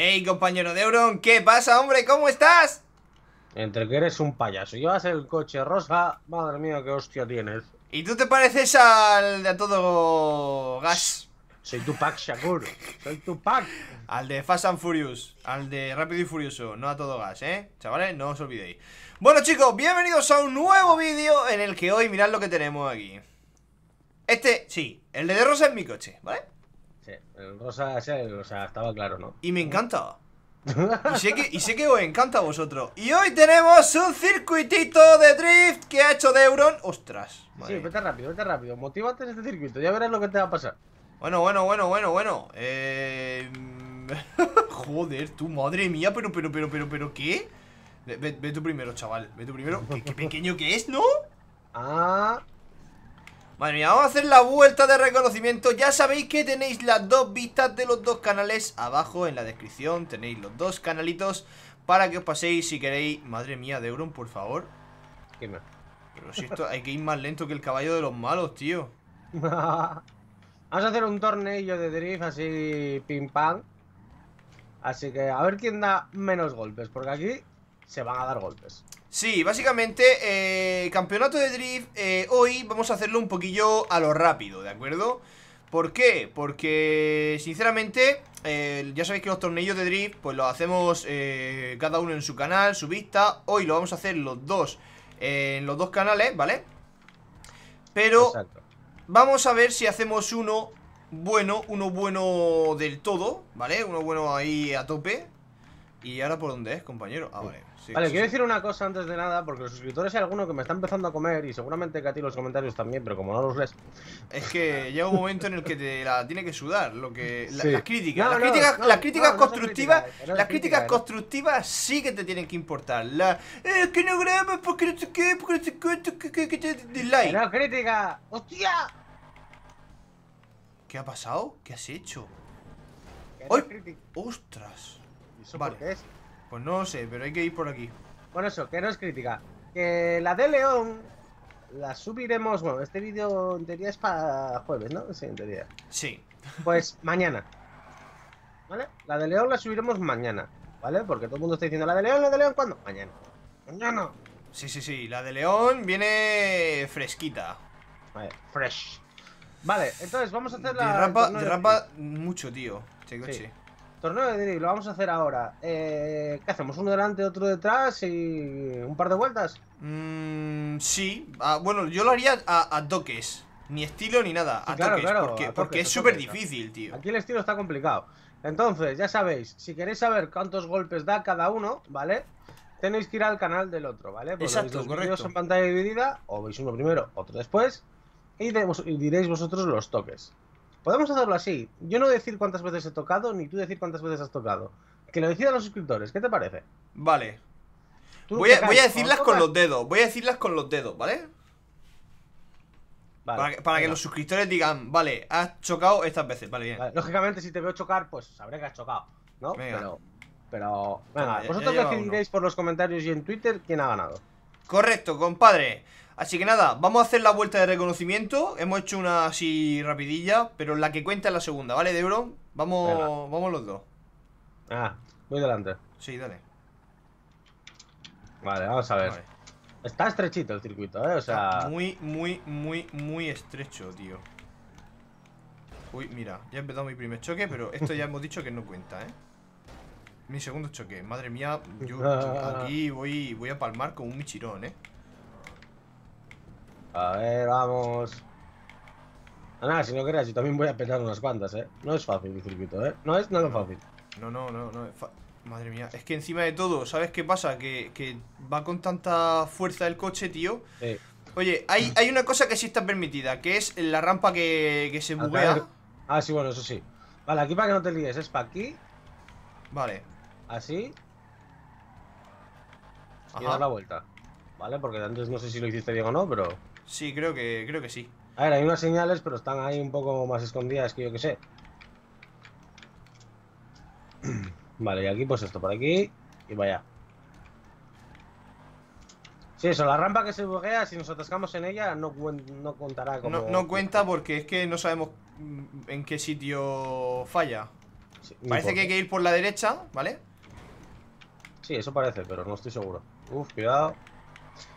Ey, compañero Deuron, ¿qué pasa, hombre? ¿Cómo estás? Entre que eres un payaso y llevas el coche rosa, madre mía, qué hostia tienes. ¿Y tú te pareces al de todo gas? Soy Tupac Shakur, soy Tupac. Al de Fast and Furious, al de Rápido y Furioso, no a todo gas, ¿eh? Chavales, no os olvidéis. Bueno, chicos, bienvenidos a un nuevo vídeo en el que hoy mirad lo que tenemos aquí. Este, sí, el de rosa es mi coche, ¿vale? Sí, el rosa, o sea, estaba claro, ¿no? Y me encanta. Y sé que os encanta a vosotros. Y hoy tenemos un circuitito de drift que ha hecho Deuron. Ostras, madre. Sí, vete rápido, motívate en este circuito, ya verás lo que te va a pasar. Bueno. Joder, tú, madre mía, pero, ¿qué? Ve tú primero, chaval, ve tú primero. ¿Qué pequeño que es, ¿no? Ah... Madre mía, vamos a hacer la vuelta de reconocimiento. Ya sabéis que tenéis las dos vistas de los dos canales abajo en la descripción. Tenéis los dos canalitos para que os paséis si queréis. Madre mía, Deuron, por favor. ¿Qué más? Pero si esto hay que ir más lento que el caballo de los malos, tío. Vamos a hacer un torneo de drift así, pim pam. Así que a ver quién da menos golpes, porque aquí se van a dar golpes. Sí, básicamente, campeonato de drift, hoy vamos a hacerlo un poquillo a lo rápido, ¿de acuerdo? ¿Por qué? Porque, sinceramente, ya sabéis que los torneillos de drift, pues los hacemos cada uno en su canal, su vista. Hoy lo vamos a hacer los dos, en los dos canales, ¿vale? Pero exacto. Vamos a ver si hacemos uno bueno del todo, ¿vale? Uno bueno ahí a tope. ¿Y ahora por dónde es, compañero? Ah, vale. Sí, vale, sí, quiero decir una cosa antes de nada, porque los suscriptores hay alguno que me está empezando a comer y seguramente que a ti los comentarios también, pero como no los lees... Es que llega un momento en el que te la tiene que sudar, lo que... Sí. Las críticas, las críticas constructivas sí que te tienen que importar. Es que no grabes porque no te quedes, porque no te cuento, que te dislike. ¡No, crítica! ¡Hostia! ¿Qué ha pasado? ¿Qué has hecho? ¡Ostras! Vale. ¿Qué es? Pues no lo sé, pero hay que ir por aquí. Bueno, eso, que no es crítica. Que la de León la subiremos, bueno, este vídeo en teoría es para jueves, ¿no? Sí, en teoría. Sí. Pues mañana, ¿vale? La de León la subiremos mañana, ¿vale? Porque todo el mundo está diciendo, la de León, ¿cuándo? Mañana. Mañana. Sí, la de León viene fresquita. Vale, fresh. Vale, entonces vamos a hacer la... Derrapa mucho, tío, este coche. Sí. Torneo de drift, lo vamos a hacer ahora. ¿Qué hacemos? ¿Uno delante, otro detrás y un par de vueltas? Sí. Bueno, yo lo haría a toques. Ni estilo ni nada. Sí, claro, porque es súper difícil, tío. Aquí el estilo está complicado. Entonces, ya sabéis, si queréis saber cuántos golpes da cada uno, ¿vale? Tenéis que ir al canal del otro, ¿vale? Porque exacto, los correcto. En pantalla dividida, o veis uno primero, otro después, y diréis vosotros los toques. Podemos hacerlo así. Yo no decir cuántas veces he tocado, ni tú decir cuántas veces has tocado. Que lo decidan los suscriptores, ¿qué te parece? Vale. Voy a decirlas con los dedos, ¿vale? Para que los suscriptores digan, vale, has chocado estas veces, vale, bien. Vale, lógicamente, si te veo chocar, pues sabré que has chocado, ¿no? Venga. Pero venga, vosotros decidiréis por los comentarios y en Twitter quién ha ganado. Correcto, compadre. Así que nada, vamos a hacer la vuelta de reconocimiento. Hemos hecho una así rapidilla, pero la que cuenta es la segunda, ¿vale, Deuron? Vamos los dos. Ah, voy delante. Sí, dale. Vale, vamos a ver. Vale. Está estrechito el circuito, ¿eh? O sea... Está muy estrecho, tío. Uy, mira, ya he empezado mi primer choque, pero esto ya hemos dicho que no cuenta, ¿eh? Mi segundo choque. Madre mía, yo aquí voy a palmar con un michirón, ¿eh? A ver, vamos. Nada, si no creas, yo también voy a petar unas cuantas, ¿eh? No es fácil el circuito, ¿eh? No es nada fácil. No. Madre mía, es que encima de todo, ¿sabes qué pasa? Que va con tanta fuerza el coche, tío. Sí. Oye, hay una cosa que sí está permitida, que es la rampa que se buguea. Ah, sí, bueno, eso sí. Vale, aquí para que no te líes, es para aquí. Vale. Así. Y dar la vuelta. Vale, porque antes no sé si lo hiciste bien o no, pero... Sí, creo que sí. A ver, hay unas señales, pero están ahí un poco más escondidas que yo que sé. Vale, y aquí pues esto por aquí y vaya. Sí, eso, la rampa que se buguea, si nos atascamos en ella no contará como... No cuenta porque es que no sabemos en qué sitio falla. Sí, parece que hay que ir por la derecha, ¿vale? Sí, eso parece, pero no estoy seguro. Uf, cuidado.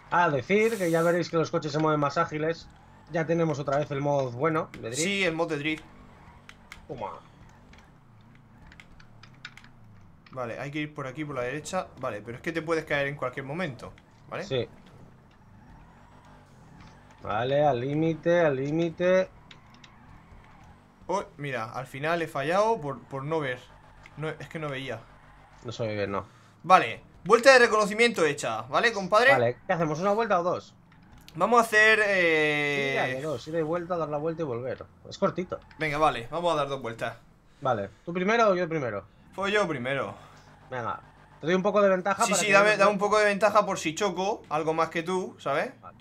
A decir que ya veréis que los coches se mueven más ágiles. Ya tenemos otra vez el mod bueno de drift. Sí, el mod de drift. Toma. Vale, hay que ir por aquí, por la derecha. Vale, pero es que te puedes caer en cualquier momento, ¿vale? Sí. Vale, al límite, al límite. Oh, mira, al final he fallado por no ver. No, es que no veía. No sabía ver, no. Vale, vuelta de reconocimiento hecha, ¿vale, compadre? Vale, ¿qué hacemos? ¿Una vuelta o dos? Vamos a hacer... Sí, de dos, ir de vuelta, dar la vuelta y volver. Es cortito. Venga, vale, vamos a dar dos vueltas. Vale, ¿tú primero o yo primero? Pues yo primero. Venga, te doy un poco de ventaja. Sí, para sí, dame un poco de ventaja por si choco algo más que tú, ¿sabes? Vale.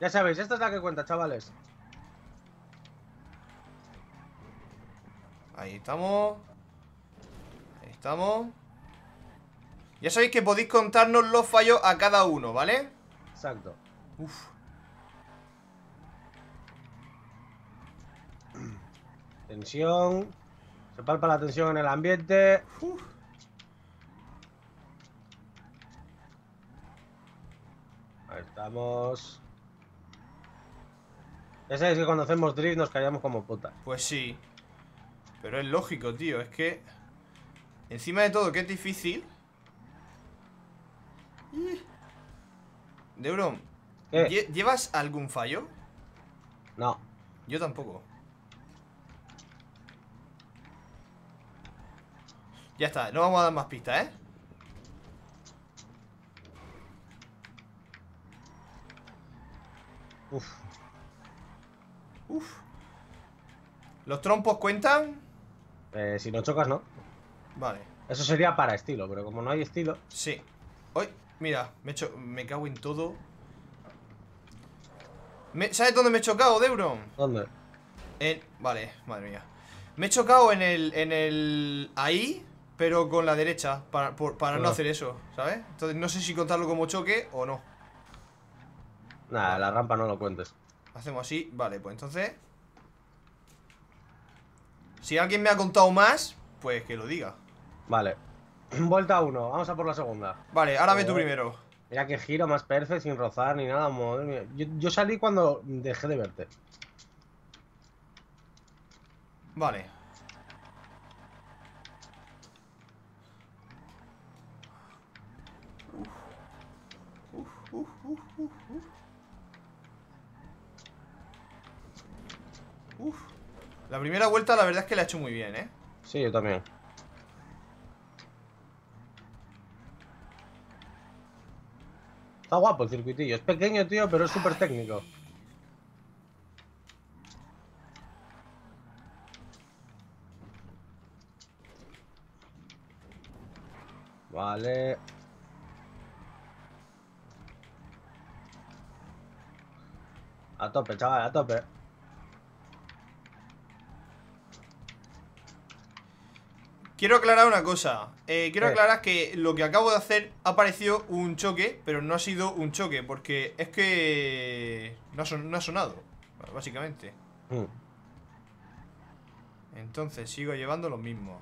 Ya sabéis, esta es la que cuenta, chavales. Ahí estamos. Ahí estamos. Ya sabéis que podéis contarnos los fallos a cada uno, ¿vale? Exacto. Uf. Tensión. Se palpa la tensión en el ambiente. Uf. Ahí estamos. Ya sabéis que cuando hacemos drift nos callamos como putas. Pues sí. Pero es lógico, tío. Es que... encima de todo, que es difícil... Deuron, ¿llevas algún fallo? No. Yo tampoco. Ya está, no vamos a dar más pistas, ¿eh? Uf. Uf. ¿Los trompos cuentan? Si no chocas, no. Vale. Eso sería para estilo, pero como no hay estilo. Sí. Hoy. Mira, me cago en todo. ¿Sabes dónde me he chocado, Deuron? ¿Dónde? Vale, madre mía. Me he chocado en el ahí, pero con la derecha. Para no hacer eso, ¿sabes? Entonces no sé si contarlo como choque o no. Nada, la rampa no lo cuentes. Hacemos así, vale, pues entonces. Si alguien me ha contado más, pues que lo diga. Vale. Vuelta 1, vamos a por la segunda. Vale, ahora ve tú primero. Mira que giro más perfecto, sin rozar ni nada, madre mía. Yo salí cuando dejé de verte. Vale. Uf. La primera vuelta la verdad es que la he hecho muy bien, ¿eh? Sí, yo también. Está guapo el circuitillo. Es pequeño, tío, pero es súper técnico. Vale. A tope, chaval, a tope. Quiero aclarar una cosa, quiero aclarar que lo que acabo de hacer ha parecido un choque, pero no ha sido un choque, porque es que no ha sonado, básicamente. Entonces sigo llevando lo mismo.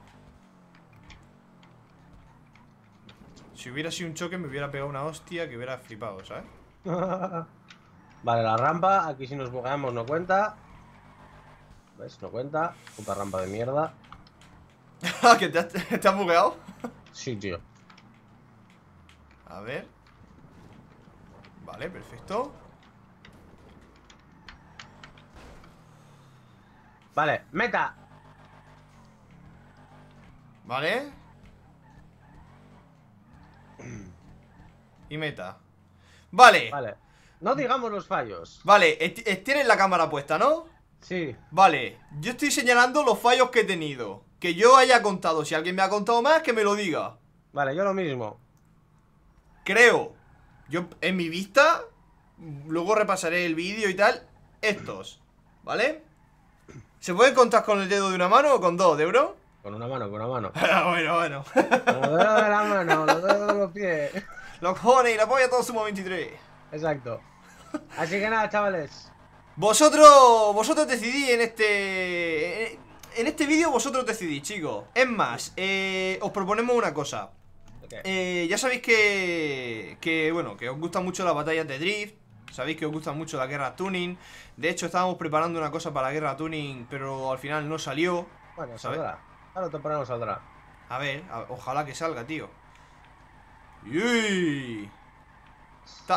Si hubiera sido un choque me hubiera pegado una hostia que hubiera flipado, ¿sabes? Vale, la rampa, aquí si nos bugueamos no cuenta. ¿Ves? No cuenta, puta rampa de mierda. ¿Que te has bugueado? Sí, tío. A ver. Vale, perfecto. Vale, meta. Vale. Y meta. Vale. Vale. No digamos los fallos. Vale, tienes la cámara puesta, ¿no? Sí. Vale, yo estoy señalando los fallos que he tenido. Que yo haya contado, si alguien me ha contado más, que me lo diga. Vale, yo lo mismo. Creo. Yo, en mi vista, luego repasaré el vídeo y tal, estos, ¿vale? ¿Se pueden contar con el dedo de una mano o con dos, Deuron? Con una mano, con una mano. Bueno. Con los dedos de la mano, los dedos de los pies. Los cojones y la polla todo suma 23. Exacto. Así que nada, chavales. Vosotros decidís en este... en este vídeo vosotros decidís, chicos. Es más, os proponemos una cosa. Ya sabéis que os gustan mucho las batallas de drift. Sabéis que os gustan mucho las guerras tuning. De hecho, estábamos preparando una cosa para la guerra tuning, pero al final no salió. Bueno, saldrá. Ahora temprano saldrá. A ver, ojalá que salga, tío. ¡Uy!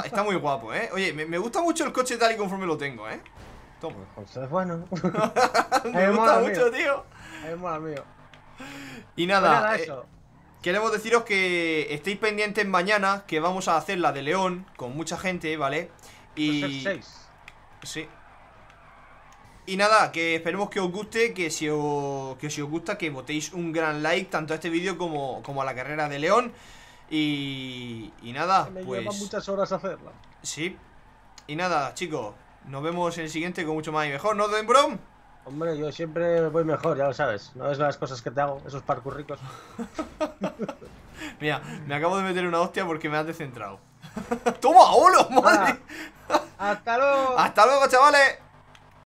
Está muy guapo, ¿eh? Oye, me gusta mucho el coche tal y conforme lo tengo, ¿eh? Toma. Es bueno. Me gusta mucho, tío. Es mola mío. Y nada, queremos deciros que estéis pendientes mañana, que vamos a hacer la de León con mucha gente, ¿vale? Y... sí. Y nada, que esperemos que os guste, que si os gusta, que votéis un gran like tanto a este vídeo como a la carrera de León. Y nada, pues... me llevan muchas horas hacerla. Sí. Y nada, chicos, nos vemos en el siguiente con mucho más y mejor, ¿no, Deuron? Hombre, yo siempre voy mejor, ya lo sabes. No ves las cosas que te hago, esos parkour ricos. Mira, me acabo de meter una hostia porque me has descentrado. ¡Toma, hola, madre! ¡Hasta luego! ¡Hasta luego, chavales!